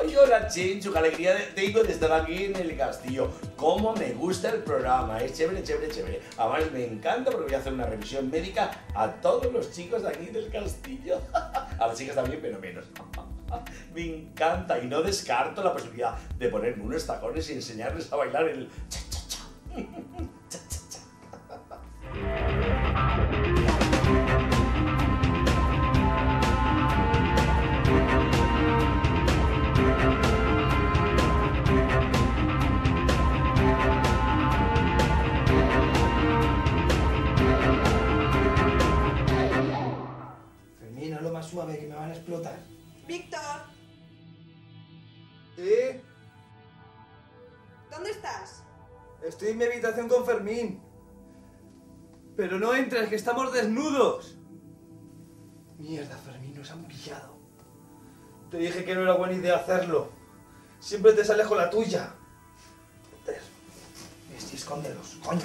Ay, hola Chencho, qué alegría tengo de estar aquí en el castillo. Cómo me gusta el programa, es chévere, chévere, chévere. Además me encanta porque voy a hacer una revisión médica a todos los chicos de aquí del castillo. A las chicas también, pero menos. Me encanta y no descarto la posibilidad de ponerme unos tacones y enseñarles a bailar el cha cha cha. Cha cha cha. Fermín, hazlo más suave que me van a explotar. ¡Víctor! ¿Sí? ¿Dónde estás? Estoy en mi habitación con Fermín. Pero no entres, que estamos desnudos. Mierda, Fermín, nos han pillado. Te dije que no era buena idea hacerlo. Siempre te sales con la tuya. Escóndelos, coño,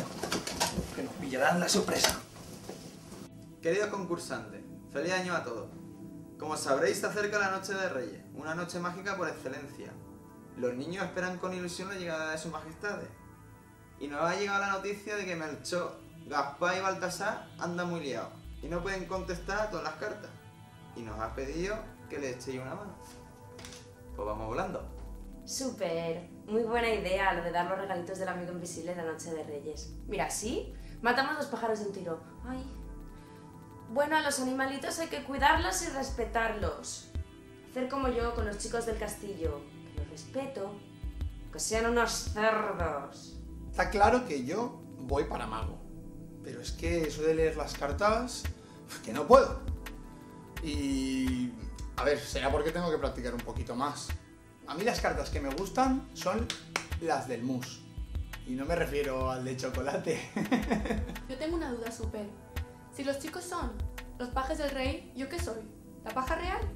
que nos pillarán la sorpresa. Queridos concursantes, feliz año a todos. Como sabréis, se acerca la noche de Reyes, una noche mágica por excelencia. Los niños esperan con ilusión la llegada de sus majestades. Y nos ha llegado la noticia de que Melchor, Gaspar y Baltasar andan muy liados y no pueden contestar a todas las cartas. Y nos ha pedido que les echéis una mano. Pues vamos volando. Súper, muy buena idea lo de dar los regalitos del amigo invisible en la noche de Reyes. Mira, así matamos dos pájaros de un tiro. Ay. Bueno, a los animalitos hay que cuidarlos y respetarlos. Hacer como yo con los chicos del castillo, que los respeto, que sean unos cerdos. Está claro que yo voy para mago, pero es que eso de leer las cartas, que no puedo. Y a ver, será porque tengo que practicar un poquito más. A mí las cartas que me gustan son las del mousse. Y no me refiero al de chocolate. Yo tengo una duda, Super. Si los chicos son los pajes del rey, ¿yo qué soy? ¿La paja real?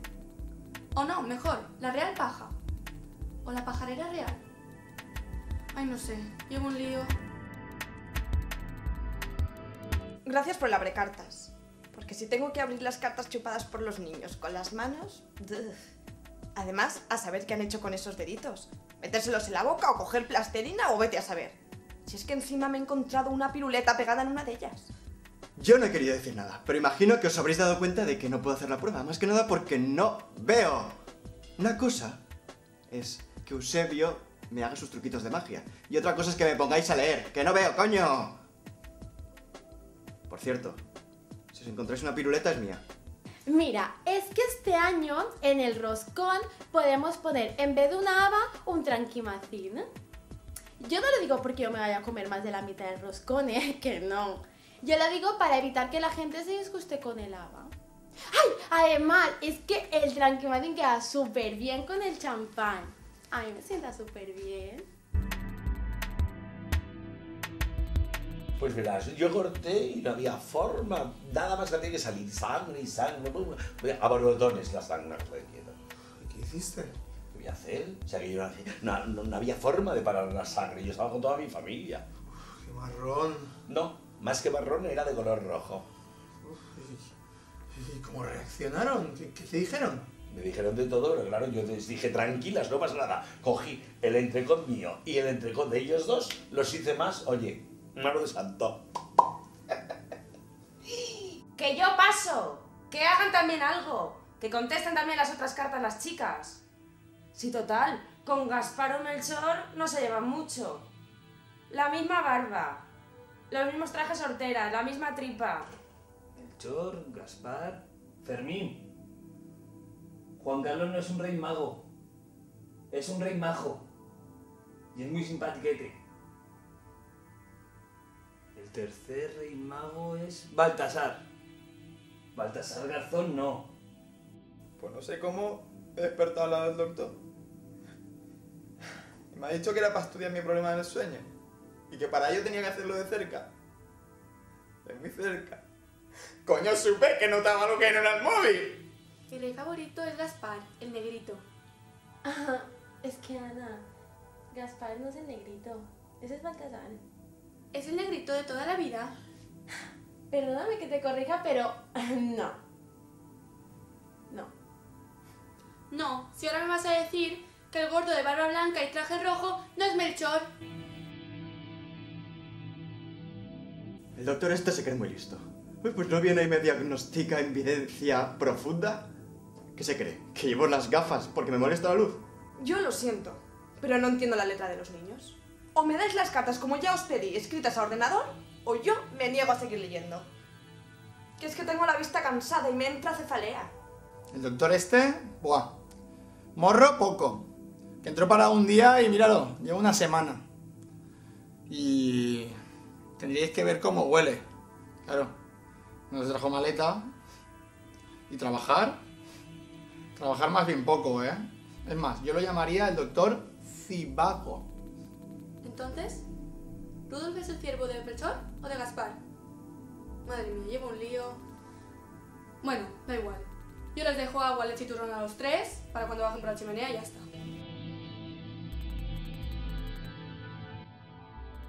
O no, mejor, la real paja. ¿O la pajarera real? Ay, no sé, llevo un lío. Gracias por el abrecartas. Porque si tengo que abrir las cartas chupadas por los niños con las manos... Además, a saber qué han hecho con esos deditos. Metérselos en la boca o coger plastilina o vete a saber. Si es que encima me he encontrado una piruleta pegada en una de ellas. Yo no he querido decir nada, pero imagino que os habréis dado cuenta de que no puedo hacer la prueba, más que nada porque no veo. Una cosa es que Eusebio me haga sus truquitos de magia y otra cosa es que me pongáis a leer, que no veo, coño. Por cierto, si os encontráis una piruleta es mía. Mira, es que este año en el roscón podemos poner en vez de una haba un Tranquimazin. Yo no lo digo porque yo me vaya a comer más de la mitad del roscón, que no. Yo lo digo para evitar que la gente se disguste con el haba. ¡Ay! Además, es que el Tranquimazin queda súper bien con el champán. A mí me sienta súper bien. Pues verás, yo corté y no había forma, nada más que salir sangre y sangre, a borbotones la sangre. ¿Qué hiciste? ¿Qué voy a hacer? O sea que yo no había forma de parar la sangre, yo estaba con toda mi familia. Uf, ¡qué marrón! No, más que marrón era de color rojo. Uf, ¿y cómo reaccionaron? ¿Qué te dijeron? Me dijeron de todo, pero claro, yo les dije, tranquilas, no pasa nada. Cogí el entrecot mío y el entrecot de ellos dos, los hice más, oye... Mano de santo. Que yo paso. Que hagan también algo. Que contesten también las otras cartas las chicas. Sí, total. Con Gaspar o Melchor no se llevan mucho. La misma barba. Los mismos trajes sorteras. La misma tripa. Melchor, Gaspar, Fermín. Juan Carlos no es un rey mago. Es un rey majo. Y es muy simpatiquete. El tercer rey mago es... Baltasar. Baltasar Garzón no. Pues no sé cómo he despertado al lado del doctor. Me ha dicho que era para estudiar mi problema del sueño. Y que para ello tenía que hacerlo de cerca. De muy cerca. Coño, supe que notaba lo que era el móvil. Mi rey favorito es Gaspar, el negrito. Ah, es que Ana, Gaspar no es el negrito. Ese es Baltasar. Es el negrito de toda la vida. Perdóname que te corrija, pero no. No. No, si ahora me vas a decir que el gordo de barba blanca y traje rojo no es Melchor. El doctor este se cree muy listo. Uy, pues no viene y me diagnostica evidencia profunda. ¿Qué se cree? ¿Que llevo las gafas porque me molesta la luz? Yo lo siento, pero no entiendo la letra de los niños. O me dais las cartas como ya os pedí, escritas a ordenador, o yo me niego a seguir leyendo. Que es que tengo la vista cansada y me entra cefalea. El doctor este, buah, morro poco. Que entró para un día y míralo, lleva una semana. Y tendríais que ver cómo huele. Claro, nos trajo maleta y trabajar más bien poco, ¿eh? Es más, yo lo llamaría el doctor Cibago. Entonces, ¿Rudolf es el ciervo de Melchor o de Gaspar? Madre mía, llevo un lío. Bueno, da igual. Yo les dejo agua, leche y turrón a los tres para cuando bajen por la chimenea y ya está.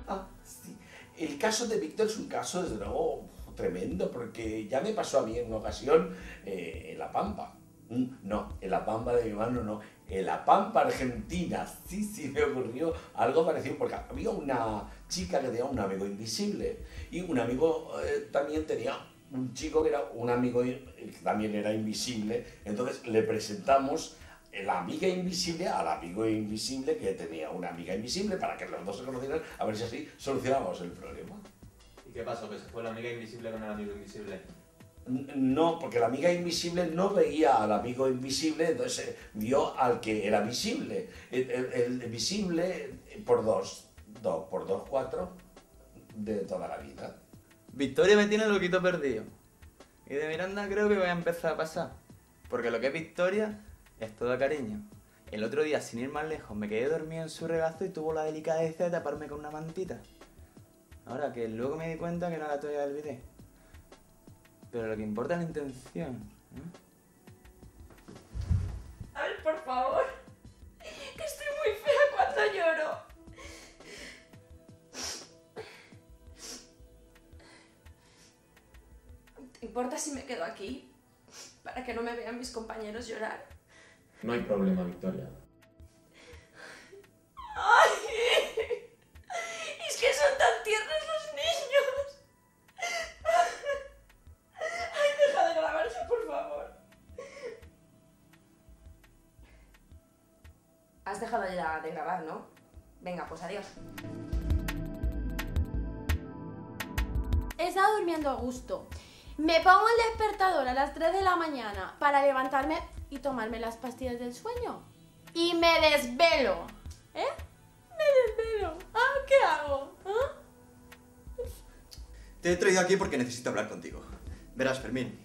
Ah, sí. El caso de Víctor es un caso, desde luego, tremendo, porque ya me pasó a mí en una ocasión en La Pampa. No, en La Pampa de mi hermano no. En La Pampa, Argentina, sí, sí me ocurrió algo parecido, porque había una chica que tenía un amigo invisible y un amigo también tenía un chico que era un amigo que también era invisible. Entonces le presentamos la amiga invisible al amigo invisible que tenía una amiga invisible para que los dos se conocieran, a ver si así solucionábamos el problema. ¿Y qué pasó? ¿Que se fue la amiga invisible con el amigo invisible? No, porque la amiga invisible no veía al amigo invisible, entonces vio al que era visible. El visible por dos, cuatro, de toda la vida. Victoria me tiene el loquito perdido. Y de Miranda creo que voy a empezar a pasar. Porque lo que es Victoria es toda cariño. El otro día, sin ir más lejos, me quedé dormido en su regazo y tuvo la delicadeza de taparme con una mantita. Ahora que luego me di cuenta que no la toalla del bidet. Pero lo que importa es la intención, ¿eh? A ver, por favor. Que estoy muy fea cuando lloro. ¿Te importa si me quedo aquí? Para que no me vean mis compañeros llorar. No hay problema, Victoria. ¡Ay! Es que son tan tiernos los niños. Has dejado ya de grabar, ¿no? Venga, pues adiós. He estado durmiendo a gusto. Me pongo el despertador a las 3 de la mañana para levantarme y tomarme las pastillas del sueño. Y me desvelo. ¿Eh? Me desvelo. Ah, ¿qué hago? ¿Ah? Te he traído aquí porque necesito hablar contigo. Verás, Fermín,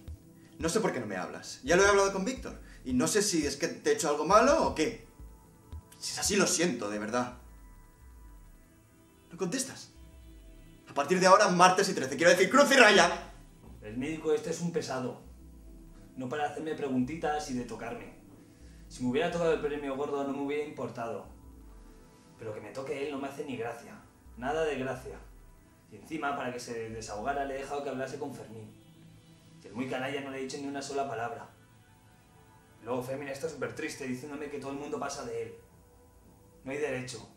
no sé por qué no me hablas. Ya lo he hablado con Víctor. Y no sé si es que te he hecho algo malo o qué. Si es así, lo siento, de verdad. ¿No contestas? A partir de ahora, martes y 13. Quiero decir, cruz y raya. El médico este es un pesado. No para hacerme preguntitas y de tocarme. Si me hubiera tocado el premio gordo no me hubiera importado. Pero que me toque él no me hace ni gracia. Nada de gracia. Y encima, para que se desahogara, le he dejado que hablase con Fermín. Y el muy canalla no le he dicho ni una sola palabra. Luego Fermín está súper triste diciéndome que todo el mundo pasa de él. No hay derecho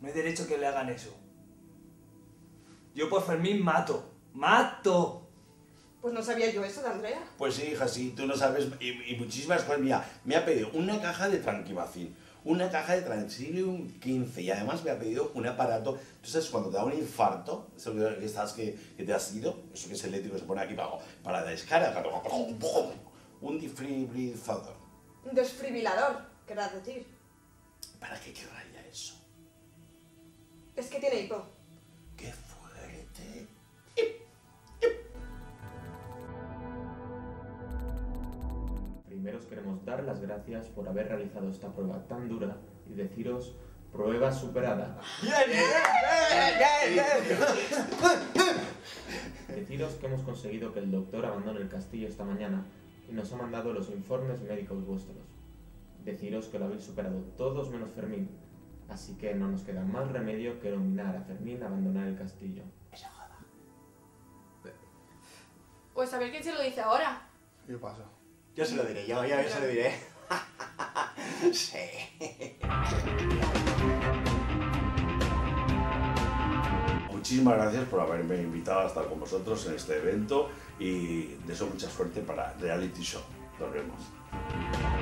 que le hagan eso. Yo por Fermín mato. Pues no sabía yo eso de Andrea. Pues sí, hija, sí, tú no sabes, y muchísimas cosas. Mira, me ha pedido una caja de Tranquivacin, una caja de transilium 15, y además me ha pedido un aparato. Tú sabes, cuando te da un infarto, eso que estás que te has ido, eso que es eléctrico, se pone aquí para la descarga, un desfribilizador. Un desfribilador, querrás decir. ¿Para qué querrá ya eso? Es que tiene hipo. ¡Qué fuerte! Primero os queremos dar las gracias por haber realizado esta prueba tan dura y deciros prueba superada. Deciros que hemos conseguido que el doctor abandone el castillo esta mañana y nos ha mandado los informes médicos vuestros. Deciros que lo habéis superado todos menos Fermín. Así que no nos queda más remedio que nominar a Fermín a abandonar el castillo. Esa joda. Pues a ver quién se lo dice ahora. Yo paso. Yo se lo diré, yo se lo diré. Sí. muchísimas gracias por haberme invitado a estar con vosotros en este evento y deseo mucha suerte para Reality Show. Nos vemos.